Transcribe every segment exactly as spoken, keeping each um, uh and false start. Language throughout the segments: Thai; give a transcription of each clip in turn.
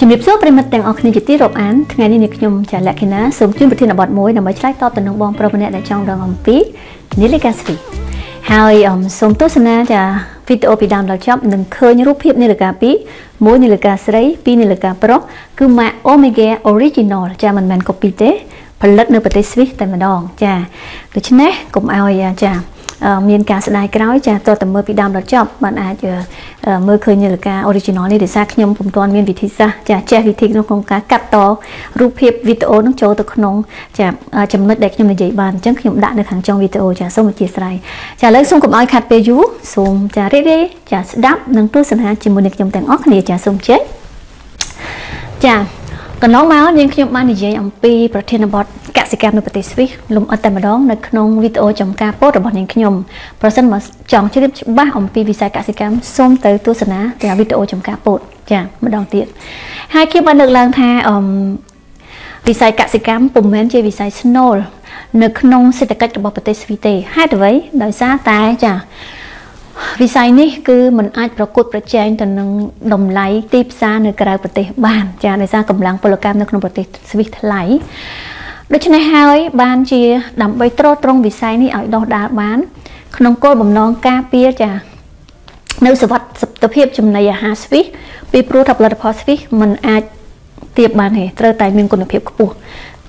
จุดเริ่มต้นเป็นมาแต่งออกในจิตที่รบอันทั้งนี้นิคมจะแลกกันนะสมชื่นประเทศนบดมวยนำมาใช้ต่อต้านน้องบอลประเภทในช่องดองอมปีนี่เลยการสิไฮอมสมโตสนะจะวิดีโอปีดำเราชอบหนึ่งเคยรูปเพียบในรายการปีมวยในรายการสไลด์ปีในรายการโปรคือมาโอเมก้าออริจินอลจะมันมันก็ปีเตะผลิตในประเทศสวิตแต่มาดองจะแต่ชนะกลุ่มเอาจะมีการแสดงกล้าวจะต่อแต่เมื่อปีดำเราชอบมันอาจจะเมื่อเคยในรายการออริจินอลในเดือนสักยมผมตอนมีวิธีซะจะแจกวิธีน้องของการกัดต่อรูปเพียบวิดีโอน้องโจตะขนงจะจำเมื่อเด็กยมในใจบานจังขยมด่านในขังจองวิดีโอจะส่งมาจีสไลจะเลิกส่งกลุ่มเอาขัดไปยูส่งจะเรื่อยๆจะดับนั่งตัวสนานจิมบุญในยมแต่งออกนี่จะส่งเช็คจะก็น้องมาเนี่ยขยมมาในใจอัมพีประเทศนบอดกสิกรรมในประเทศสวิตลมอัตมาดองในขนมวิดีโอจำการโพสต์ระบบอย่างขยมเพราะฉะนั้นจองชื่อบ้านอัมพีวิสัยกสิกรรมส้มเตยตัวสนะแต่วิดีโอจำการโพสต์จ้ะมาดองเตี้ยให้คิดว่าหนึ่งแรงแท้วิสัยกสิกรรมปุ่มเหมือนใจวิสัยสโนว์ในขนมเศรษฐกิจระบบประเทศสวิตให้ตัวไว้โดยซาตายจ้ะวิสัยนี้คือมันอาจปรากฏประแจงต่นงดมไหลตีบซาในกระดาษประเทศบ้านจะในซากำลังพลกรรมในขนมประเทศสวิตไหลโดยเฉพาะไฮบ้านจีดำใบโตตรงวิสัยนี้เอาดอกดาบ้านขนมโก้บ่มน้องกาเปียจะในสวัสดิ์สัตเพียบจำในยาฮาสวิปีปรูทับลัดพอสวิมันอาจเตียบบ้านเหตรไตมีคนเพียบขบุก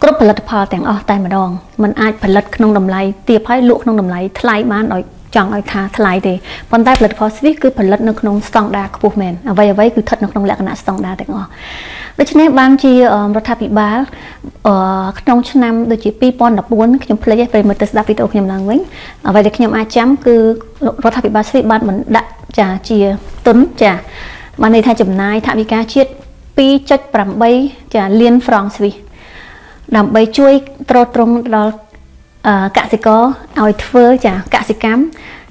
รบผลัดพอแต่งออกไตมาดองมันอาจผลัดขนมดมไหลเตียบให้ลุขนมดมไหลทลายบ้านอ่อยจังไอ้ค่ะทลายเดย์ผลได้ผลิตพอสวิคือผลิตนักนงสตองดาคูแมนเอาไว้เอาไว้คือทัดนักนงแหลกนะสตองดาแต่งออกโดยเฉพาะบางทีรัฐบาลบาลขนมชั้นนำโดยจีปีปอนดับบุญขยมเพลย์เป็นมือเตสดาวิโตขยมลังวิ่งเอาไว้เด็กขยมอาจัมคือรัฐบาลบาลสวิบานเหมือนดักจ่าเจียต้นจ่ามาในไทยจำนายทาวิกาเชียดปีจัดปรำใบจ่าเลียนฟรองสวิดำใบช่วยตรตรงเรากสิกรเอาอีกเฟอร์จากกสิกรรม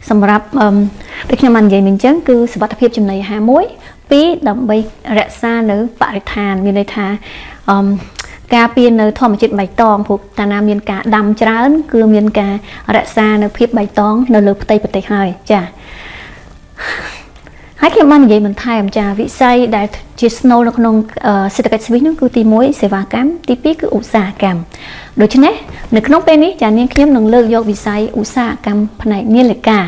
สำหรับเด็กน้ำมันใหญ่เหมือนเช่นคือสวัสดิภาพจำเลยหาหมวยปีดำใบแร่ซาหรือปริธานมีในทากาเปียเนอทอมจิตใบตองผูกตานามีนกาดำจราอนคือมีนกาแร่ซาเนอพิบใบตองเนอเลือบเตยปเตยหายจ้ะให้เข้มมันใหญ่เหมือนไทยมันจะวิจัยได้จีสโนว์นักนงเศรษฐกิจสวิตนั่นคือตีมวยเสวากรรมตีปีคืออุตสาหกรรมโดยเฉพาะในขนมเป็นนี้จะเนี่ยเข้มนังเลือกยกวิจัยอุตสาหกรรมภายในเนี่ยเลยกา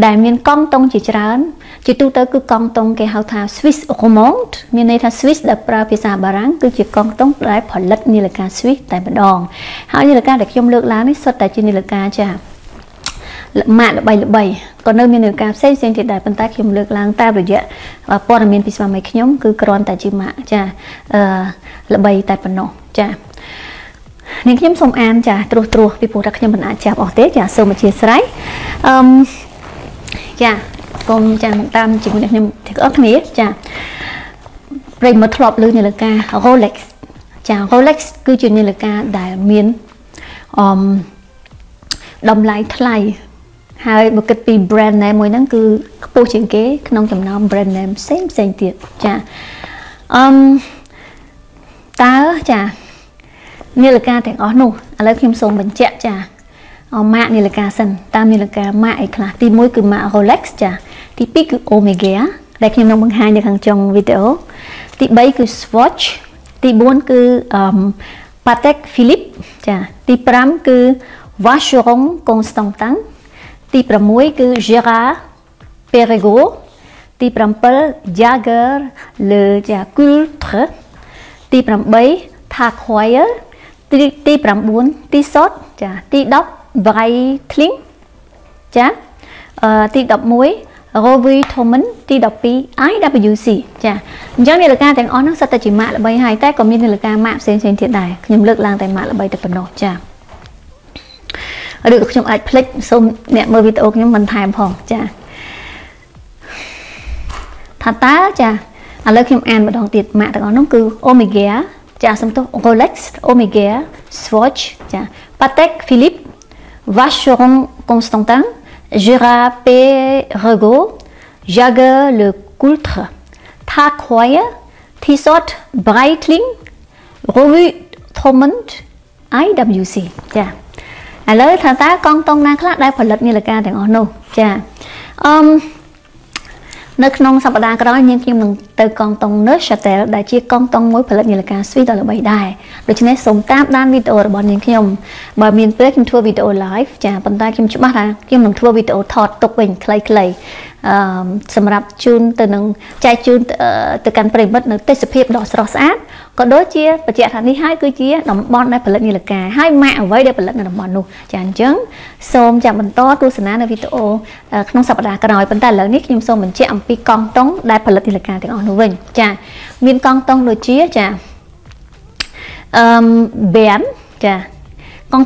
ได้เมียนกองตรงจีจราอนจีตูเตอร์คือกองตรงเกี่ยวกับสวิสโคมอนด์มีในทางสวิสดับปราพิซาบารังคือจีกองตรงได้ผลลัพธ์เนี่ยเลยกาสวิสแต่บัดดองเขาเนี่ยเลยกาแต่เข้มเลือกแล้วนี่สดแต่จีเนี่ยเลยกาจะมาใบใบก่อนเริ่มมีหนึ่งการเส้นเส้นติดได้ปันตาขยมเลือกล้างตาหรือเยอะปอนด์มีนพิสมาไม่ขยมคือกรอนแต่จิมะจะละใบแต่ปนอจะในขยมสมแอนจะตรูตรูปีปูรักขยมมันอาจจะออกเตะจะสมมาเชียร์ไรจะกลมจะตามจิมะขยมถึงออกนี้จะเริ่มมาทลอบเลยในเรื่องการโรเล็กซ์จะโรเล็กซ์คือจุดในเรื่องการได้มีนดมไหลทลายหายบุกตีแบรนด์เนมมวยนั่นคือปูเฉียงเก๋ขนมจำนำแบรนด์เนมเซ็งเซ็งเตียจ้ะตาจ้ะนี่ละกาแต่งอ๋อหนูอะไรพิมพ์ทรงบรรเจจ้ะอ๋อมานี่ละกาสันตามนี่ละกามาไอ้คลาตีมวยคือมาโรเล็กซ์จ้ะตีปีคือโอเมก้าได้พิมพ์น้องบางไฮในทางจงวิดีโอตีใบคือสวอชตีบวนคือปาเต็กฟิลิปจ้ะตีพรำคือวาชรงคอนสแตนตันตีประมวยคือเจราเปเรโกตีประมเปิลยาเกอร์เลจาคูลทร์ตีประมเบย์ทาควายตีตีประมบุญตีซอสจ้ะตีด็อกไบทลิงจ้ะตีด็อกมวยโรวีโทมันตีด็อกปีไอดับเบิลยูซีจ้ะย้อนในหลักการแต่งอ้อนนักสัตจิมะละใบหายแต่ก็มีในหลักการมะเซนเซนเทียดได้ขยมเลือกลางแต่มะละใบแต่ปนอจ้ะหรือคุณอาจพลิกส้มเนี่ยเมื่อวิดีโอนี้มันถ่ายผ่องจ้ะทัตตาจ้ะอะไรคุณอ่านมาดองติดมาแต่ก่อนน้องคือโอเมก้าจ้ะสมตัวโรเล็กซ์โอเมก้าสวอชจ้ะปาเต็กฟิลิปวาชรงคอนสแตนตันเจราเปเรโกยาเกอร์เลคูลทร์ทาควายทิซอตไบรท์ลิงโรวิทอมมันต์ไอดับยูซีจ้ะอ่ะเลยถ้าตากองตรงนั้นคลาดได้ผลลัพธ์นี่แหละการแต่งออโน่จ้ะในขนมสัปดาห์ก็ร้อยยังยังหนึ่ง từ con tông nước sạch để đại chi con tông mối phải là như là cá suy đó là bảy đài được cho nên sống táp đan video là bọn những khi ông bởi miền tây kim thua video live chả bàn tay kim chụp bắt hàng kim làm thua video thọt tục bình clay clay สำหรับจูนទៅនឹងចែកจูนទៅទៅកាន់ប្រិមិត្តនៅទេសភាពដកស្រស់ស្អាតក៏ដូចជាបច្ចៈថានេះហើយគឺជាតំបន់ដែលផលិតនីលកាហើយម៉ាក់អ្វីដែលផលិតនៅតំបន់នោះចាអញ្ចឹងសូមចាំបន្តទស្សនានៅវីដេអូក្នុងសប្តាហ៍ក្រោយប៉ុន្តែឥឡនិចខ្ញុំសូមបញ្ជាក់អំពីកងតុងដែលផលិតនីលកាទាំងអស់នោះវិញចាមានកងតុងដូចជាចាអឺ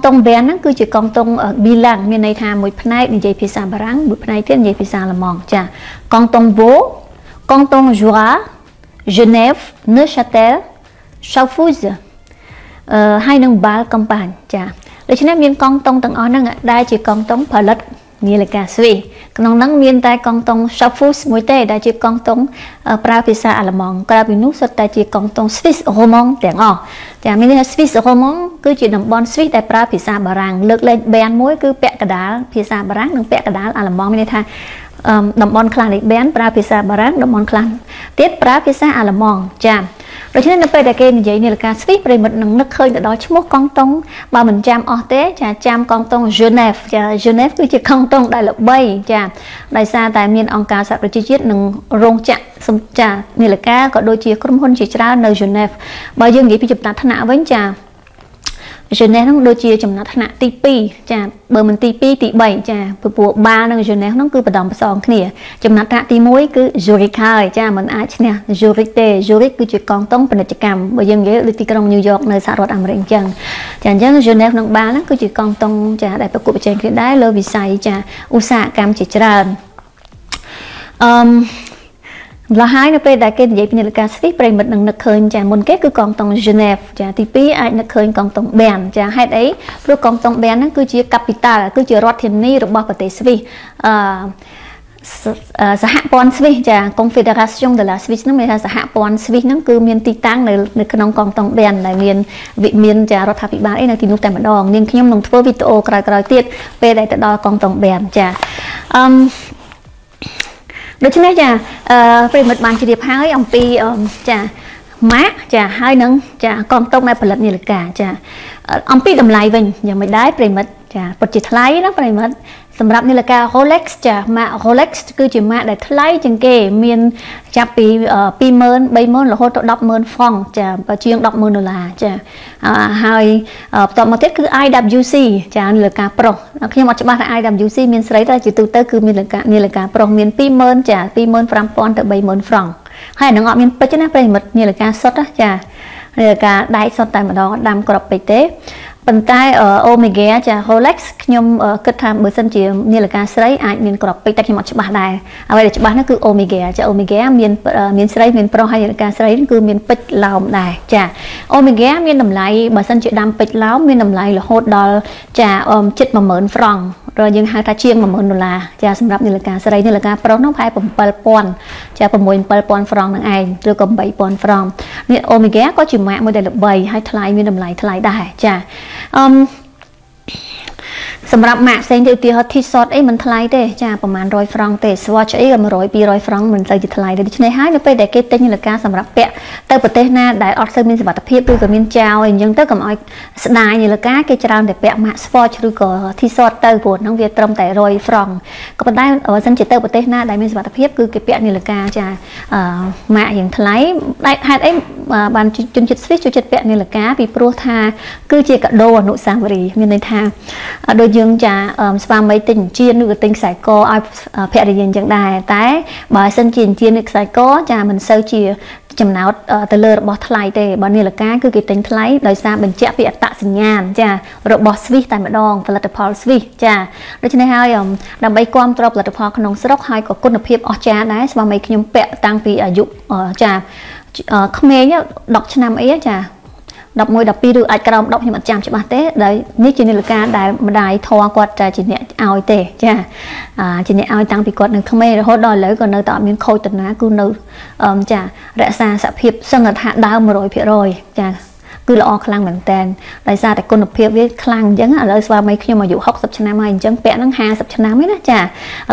Con bé nó cứ chỉ con tông ở bi lăng miền này thà mùi phnai như vậy pizza barang mùi phnai thế như pizza là mòn chả con tông vố con tông Joie Genève Neuchâtel Schaffhausen hai nâng ba công bàn chả để cho nên miền con tông tầng on năng đại chỉ con tông phở lật như là cà suy còn năng miền tây con tông Schaffhausen mùi tây đại chỉ con tông pra pizza là mòn còn bên nước sắt đại chỉ con tông Swiss Romand tiếng on chả miền này Swiss Romand គឺជាតំបន់ស្វីសដែលប្រើភាសាបារាំងលើកលែងបែនមួយគឺពាក់កណ្ដាលភាសាបារាំងនិងពាក់កណ្ដាលអាល្លឺម៉ង់មានន័យថាតំបន់ខ្លះនេះបែនប្រើភាសាបារាំងតំបន់ខ្លះទៀតប្រើភាសាអាល្លឺម៉ង់ចា៎ដូច្នេះនៅពេលដែលគេនិយាយនាឡិកាស្វីសប្រិមិត្តនឹងនឹកឃើញទៅដល់ឈ្មោះកងតុងបើមិនចាំអស់ទេចា៎ចាំកងតុង Genève ចា៎ Genève គឺជាកងតុងដែលល្បីចា៎ដោយសារតែមានអង្គការសហប្រជាជាតិនិងរោងចក្រ សម្ចារនីលកាក៏ដូចជាក្រុមហ៊ុនជាច្រើននៅGenèveបើយើងនិយាយពីចំណាត់ថ្នាក់វិញចា Genève ហ្នឹងដូចជាចំណាត់ថ្នាក់ទី 2 ចាបើមិនទី 2 ទី 3 ចាពពកបានិងGenèveហ្នឹងគឺបដំផ្សងគ្នាចំណាត់ថ្នាក់ទី 1គឺ Zurich ហើយចាមិនអាចឈ្នះ Zurich ទេ Zurich គឺជាកងតុងពាណិជ្ជកម្មបើយើងនិយាយដូចទីក្រុង New York នៅសហរដ្ឋអាមេរិកអញ្ចឹងចាអញ្ចឹង Genève ហ្នឹងបាហ្នឹងគឺជាកងតុងចាដែលប្រកួតប្រជែងគ្នាដែរលើវិស័យចាឧស្សាហកម្មជាច្រើនអឺ ម្ល៉េះហើយនៅពេលដែលគេនិយាយពីនាឡិកាស្វីសប្រិមិត្តនឹងនឹកឃើញចាមុនគេគឺកងតុង Genève ចាទី 2 អាចនឹកឃើញកងតុងបែនចាហេតុអីព្រោះកងតុងបែនហ្នឹងគឺជាកាពីតាល់គឺជារដ្ឋធានីរបស់ប្រទេសស្វីសអឺសហព័ន្ធស្វីសចា Confederation de la Suisse ហ្នឹងមានថាសហព័ន្ធស្វីសហ្នឹងគឺមានទីតាំងនៅក្នុងកងតុងបែនដែលមានមានរដ្ឋាភិបាលអីនៅទីនោះតែម្ដងនាងខ្ញុំនឹងធ្វើវីដេអូក្រោយៗទៀតពេលដែលទៅដល់កងតុងបែនចាអឺ ដូច្នេះចាប្រិមិត្តបានជម្រាបហើយអំពីចាម៉ាក់ចាហើយនឹងចាកងតុងដែលផលិតនាឡិកាចាអំពីតម្លៃវិញយ៉ាងមិនដែរប្រិមិត្តចាពិតជាថ្លៃណាប្រិមិត្តសម្រាប់នាឡិកា Rolex ចាម៉ាក់ Rolex គឺជាម៉ាក់ដែលថ្លៃជាងគេមានចាប់ពី ពីរម៉ឺន បីម៉ឺន រហូតដល់ ដប់ម៉ឺន ហ្វង់ ចាបើជាង ដប់ម៉ឺន ដុល្លារ ចាហើយបន្ទាប់មកទៀតគឺ I W C ចានាឡិកាប្រុសខ្ញុំអត់ច្បាស់ថា I W C មានស្រីតែជាទូទៅគឺមាននាឡិកាប្រុសមាន ពីរម៉ឺន ចា ពីរម៉ឺន ទៅ បីម៉ឺន ហ្វ្រង់ ហើយនឹងអត់មានពេជ្រណាប្រិមិត្តនាឡិកាសុទ្ធចានាឡិកាដៃសុទ្ធតែម្ដងអត់ដាំក្របពេជ្រទេ ប៉ុន្តែអូមេហ្គា ចា Rolex ខ្ញុំគិតថាបើសិនជានាឡិកាស្រីអាចមានក្របពេជ្រតែខ្ញុំអត់ច្បាស់ដែរអ្វីដែលច្បាស់នោះគឺអូមេហ្គា ចា អូមេហ្គា មាន មានស្រីមានប្រុសហើយនាឡិកាស្រីគឺមានពេជ្រឡោមដែរចា អូមេហ្គា មានតម្លៃ បើសិនជាដាំពេជ្រឡោម មានតម្លៃរហូតដល់ ចា ជិត មួយម៉ឺន ហ្វ្រង់ យើងហៅថាជាង មួយម៉ឺន ដុល្លារ ចា សម្រាប់នាឡិកាស្រី នាឡិកាប្រុសនោះ ប្រហែល bảy nghìn ចា sáu 7000 ហ្វ្រង់ នឹងឯង ឬក៏ tám nghìn ហ្វ្រង់ នេះ អូមេហ្គា ក៏ជាម៉ាកមួយដែលល្បីហើយថ្លៃមានតម្លៃថ្លៃដែរចា សម្រាប់ម៉ាកផ្សេងទៅឧទាហរណ៍ T-shirt អីមិនថ្លៃទេចាប្រហែល một trăm ហ្វ្រង់ទេ Swatch អីក៏ một trăm ពីររយ ហ្វ្រង់ មិនទៅជាថ្លៃទេដូច្នេះហើយនៅពេលដែលគេទិញនាឡិកាសម្រាប់ពាក់ទៅប្រទេសណាដែលអត់សូវមានសុវត្ថិភាពឬក៏មានចោលអីអញ្ចឹងទៅកុំឲ្យស្ដាយនាឡិកាគេច្រើនតែពាក់ម៉ាក Swatch ឬក៏ T-shirt ទៅព្រោះហ្នឹងវាត្រឹមតែ một trăm ហ្វ្រង់ ក៏ប៉ុន្តែបើសិនជាទៅប្រទេសណាដែលមានសុវត្ថិភាពគឺគេពាក់នាឡិកាចាម៉ាកយ៉ាងថ្លៃហេតុអីបានជនជាតិស្វីសចូលចិត្តពាក់នាឡិកាពីព្រោះថាគឺជាកាដូអនុស្សាវរីយ៍មានន័យថា ដូចយើងចាស្វាមីទិញអញ្ជៀនឬក៏ទិញខ្សែកឲ្យភរិយាយើងចឹងដែរតែបើសិនជាអញ្ជៀនឬខ្សែកចាមិនសូវជា ចំណាត់ទៅលើរបស់ថ្លៃទេបើនាឡិកាគឺគេទិញថ្លៃដោយសារបញ្ជាក់ពីអត្តសញ្ញាណចារបស់ស្វីសតែម្ដងផលិតផលស្វីសចាដូច្នេះហើយដើម្បីគាំទ្រផលិតផលក្នុងស្រុកហើយក៏គុណភាពអត់ចាដែរស្វាមីខ្ញុំពាក់តាំងពីអាយុចាក្មេង mười một ដប់ពីរ ឬអាចក្រោម ដប់ខ្ញុំអត់ចាំច្បាស់ទេដែលនេះជានាឡិកាដែលម្ដាយធរគាត់ចាជាអ្នកឲ្យទេចាជាអ្នកឲ្យតាំងពីគាត់នៅក្មេងរហូតដល់ឥឡូវក៏នៅតែអត់មានខូចតាណាគឺនៅចារក្សាសភាពសង្កត់ថាដើម một trăm phần trăm ចា คือเราออกคลังเหมือนแตนรายซาแต่คนเพียบเวทคลังยังอะไรสวาไม่ขึ้นมาอยู่หกสัปชนะมาอย่างเปะนั่งหาสัปชนะไม่ได้จ้ะ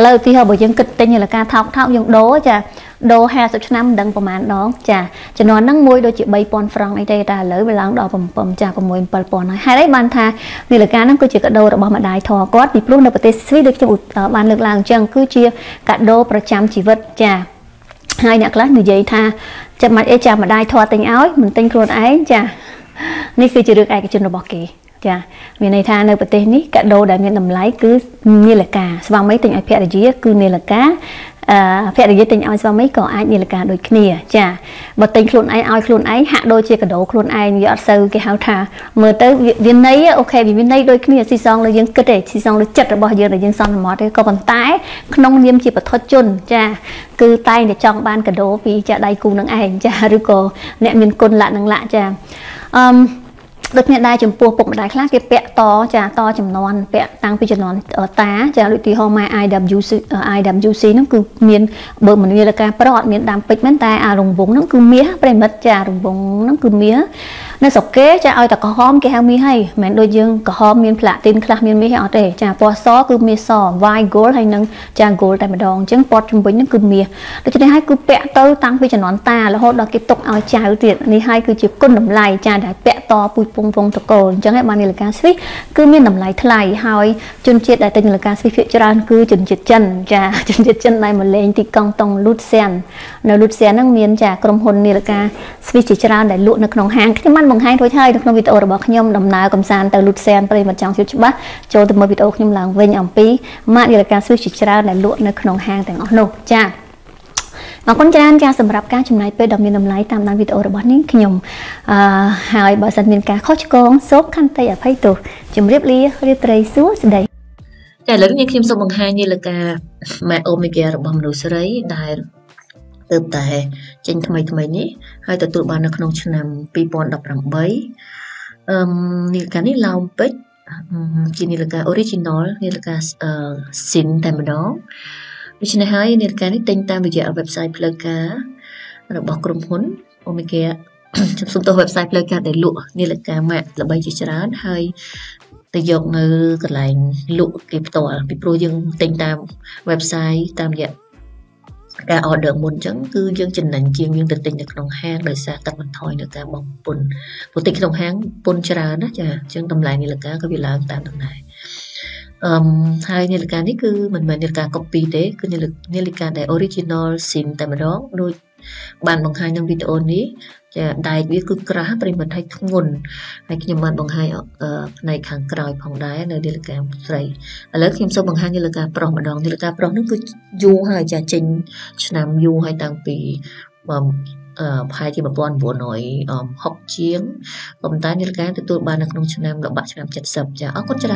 เราที่เขาบอกยังกึศแต่เนี่ยละการท้าท้ายังโดจ้ะโดหาสัปชนะดังประมาณน้องจ้ะจะนอนนั่งมวยโดยจีบใบปอนฟรังไอเดตาเลยเวลาดอกปมๆจ้ะปมวยปอนน้อยหายได้บานทาเนี่ยละการนั่งก็จีกระโดดออกมาได้ทอก็ติดรุ่นในประเทศสวีเดนจะอุดบานเลือกลางจังคือจีกระโดดประจำชีวิตจ้ะให้นักลักหนึ่งใจทาจะมาเอจามาได้ทอติงเอาเหมือนติงโครนไอจ้ะนี่คือจะเลือกไอ้กับจุนบอกกีจ้ะมีในทางในประเทศนี้กระโดดได้มีน้ำไหลคือนี่แหละกาสว่างไม่ติงไอเพียรจีคือนี่แหละกาเพียรจีติงเอาสว่างไม่ก่อไอนี่แหละกาโดยขี้จ้ะบติงโครนไอเอาโครนไอหักโดยเชี่ยกระโดดโครนไอยอดเซอร์กี่หาวทาเมื่อเต้วินไนโอเควินไนโดยขี้ซีซองเลยยังกระเดซีซองเลยจัดระบอกเยอะเลยยังซองหมอเลยก็บนใต้ขนมเยี่ยมจีบทอดจุนจ้ะคือใต้ในจองบ้านกระโดดปีจะได้กูนังไอจ้ะหรือก็เนี่ยมีคนละนังละจ้ะรถเนี่ยได้จมปัวปกได้คลาเก็บเปะต่อจะต่อจำนวนเปะตั้งพิจารณาตาจะลุยตีหอมไม้ไอดับยูซีไอดับยูซีนั่นคือเมียนเบอร์เหมือนเวลาการประหลอดเมียนดำปิดแม่นตาอาลงบงนั่นคือเมียประเมิดจ่าลงบงนั่นคือเมียนั่นสกเกจะเอาแต่กระหอมแก้วมีให้แม่นโดยยังกระหอมเมียนพลาตินคลาเมียนไม่ให้เอาแต่จะปอซอคือเมียซอไวโกลให้นั่งจะโกลแต่มาดองจังปอจุ่มไปนั่นคือเมียเราจะได้ให้คือเปะเต้าตั้งพิจารณาตาแล้วเราเก็บตกเอาจ่าอุตินี่ให้คือจีบก้นน้ำลายจ่าได้เปะต่อปุยปงพงตะโกนจังให้มาในหลักการสิคือมีน้ำลายทลายหอยจนเจ็ดได้แต่ในหลักการสิพิจารณาคือจนเจ็ดจันจ่าจนเจ็ดจันในหมดเลยที่กองตองลุดเซียนในลุดเซียนนั่งเมียนจ่ากรมพลในหลักการสิพิจารณาได้ลุในขนมหางที่มันบางให้โดยใช่นักนวิทย์โอระบอกขยมดำนากรมสารแต่ลุดเซียนปริมาณจังชุดบ้าโจทย์มาวิทย์โอขยมหลังเวียนอ่ำปีมาในหลักการสิพิจารณาได้ลุในขนมหางแต่งอ่อนนุ่มจ่าบางคนจะนั่งการสำหรับการจำหน่ายเป็ดดำเนินดำไหลตามนามวิทย์โอระบอนิ่งขยมหายบริษัทเมียนกาข้อชกงซบคันเตยไพ่ตุจุ่มเรียบเรียบเรียบเรียสู้สดายแต่หลังจากคิมส่งบางไฮนี่ละกาแม่โอเมก้าระบอมรู้สไรได้เติบแต่จริงทำไมทำไมนี้ให้ตัวตัวบ้านนักนงชนำปีปอนดับรังใบนี่การนี้เราเป็ดจีนี่ละกาออริจินอลนี่ละกาสินแต่มาดองดิฉันให้ในการนี้ติงตามวิจัยเว็บไซต์เพลกาเราบอกกลุ่มคนโอเมก้าจำส่งตัวเว็บไซต์เพลกาได้ลุ่นี่แหละการแม่เราไปจิจารณ์ให้แต่ยกเงือกไหลลุ่เก็บตัวไปโปรยังติงตามเว็บไซต์ตามอย่างการออเดอร์มูลจังคือยังจินหนังจีนยังติดติงในขนมแห้งโดยสารตัดมันทอยในการบอกปนปกติขนมแห้งปนจรานะจ๊ะจังตำลายนี่แหละการก็เวลาตามตำลายให้ในการนี้คือเหมือนเหมือนในการก๊อปปี้เด้คือในในการได้ออริจินอลสินแต่มาร้องโดยบางบางไฮในวิดีโอนี้จะได้วิคือกระหับปริมาณไทยทั้งงนในขยมบางบางไฮในขังกรอยผ่องได้ในเดลิกาใส่แล้วขยมโซบางไฮในเดลิกาปลอมมาดองในเดลิกาปลอมนั่นคือยูไฮจะจริงชนะยูไฮต่างปีภายที่แบบบอลบัวหน่อยหกเชียงกลมตาในเดลิกาตัวบานนักนงชนะแบบบะชนะจัดสับจะเอาก็จะ